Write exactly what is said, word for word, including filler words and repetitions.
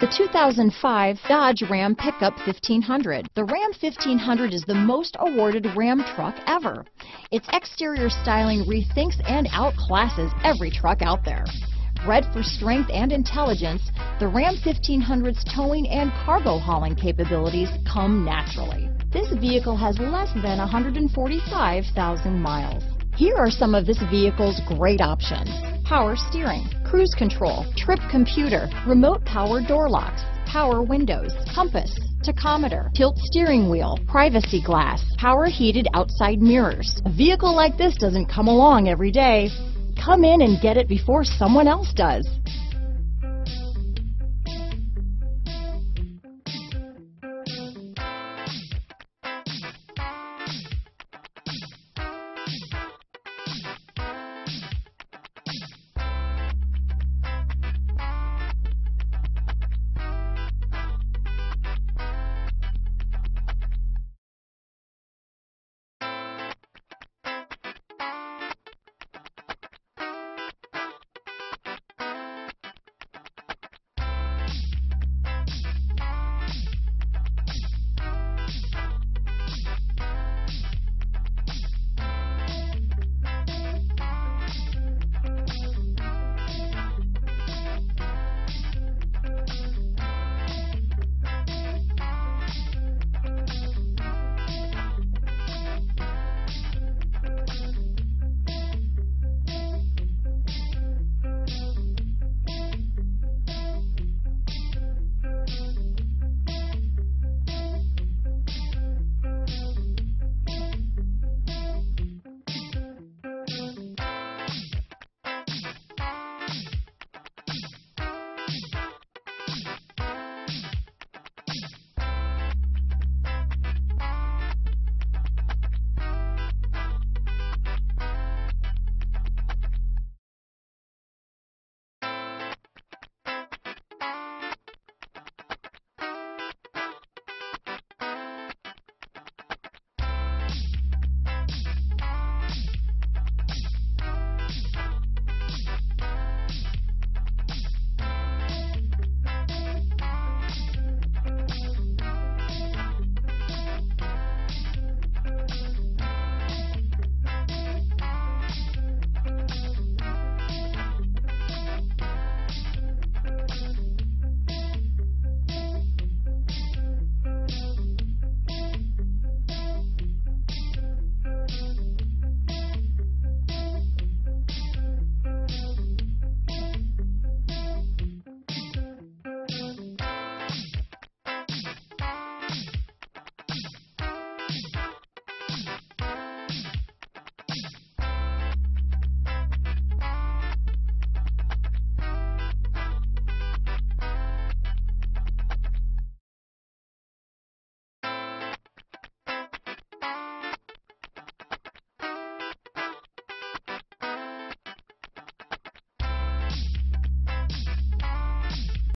The two thousand five Dodge Ram Pickup fifteen hundred. The Ram fifteen hundred is the most awarded Ram truck ever. Its exterior styling rethinks and outclasses every truck out there. Bred for strength and intelligence, the Ram fifteen hundred's towing and cargo hauling capabilities come naturally. This vehicle has less than one hundred forty-five thousand miles. Here are some of this vehicle's great options: power steering, cruise control, trip computer, remote power door locks, power windows, compass, tachometer, tilt steering wheel, privacy glass, power heated outside mirrors. A vehicle like this doesn't come along every day. Come in and get it before someone else does.